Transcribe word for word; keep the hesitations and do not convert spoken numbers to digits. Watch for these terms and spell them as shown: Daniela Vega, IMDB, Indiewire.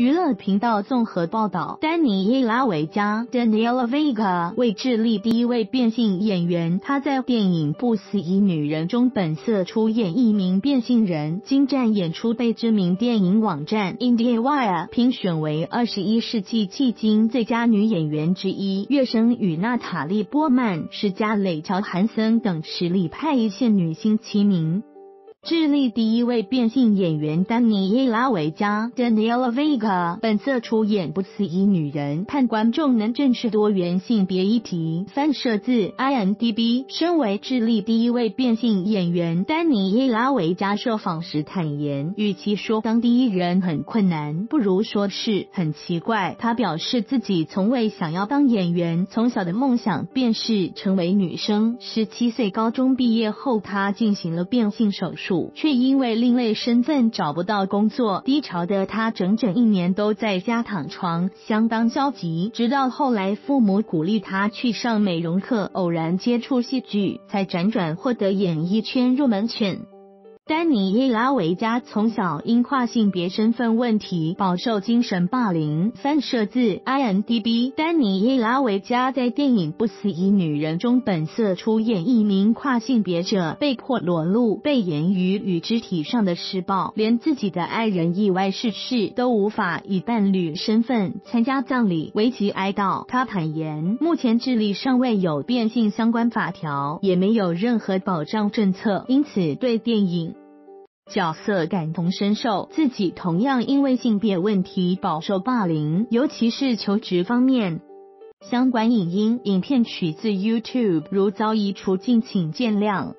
娱乐频道综合报道，丹尼耶拉·维加 （Daniela Vega） 为智利第一位变性演员，她在电影《不死以女人》中本色出演一名变性人，精湛演出被知名电影网站 Indiewire 评选为二十一世纪迄今最佳女演员之一，跃升与娜塔莉·波曼、史嘉蕾·乔韩森等实力派一线女星齐名。 智利第一位变性演员丹尼耶拉·维加 （Daniela Vega） 本色出演《不死以女人》，盼观众能正视多元性别议题。翻摄自 I M D B。身为智利第一位变性演员丹尼耶拉·维加受访时坦言，与其说当第一人很困难，不如说是很奇怪。她表示自己从未想要当演员，从小的梦想便是成为女生。十七岁高中毕业后，她进行了变性手术。 却因为另类身份找不到工作，低潮的他整整一年都在家躺床，相当消极。直到后来父母鼓励他去上美容课，偶然接触戏剧，才辗转获得演艺圈入门券。 丹尼耶拉·维加从小因跨性别身份问题饱受精神霸凌。翻摄自 I M D B。丹尼耶拉·维加在电影《不死以女人》中本色出演一名跨性别者，被迫裸露，被言语与肢体上的施暴，连自己的爱人意外逝世都无法以伴侣身份参加葬礼，为其哀悼。他坦言，目前智利尚未有变性相关法条，也没有任何保障政策，因此对电影 角色感同身受，自己同样因为性别问题饱受霸凌，尤其是求职方面。 相关影音影片取自 YouTube， 如遭移除，敬请见谅。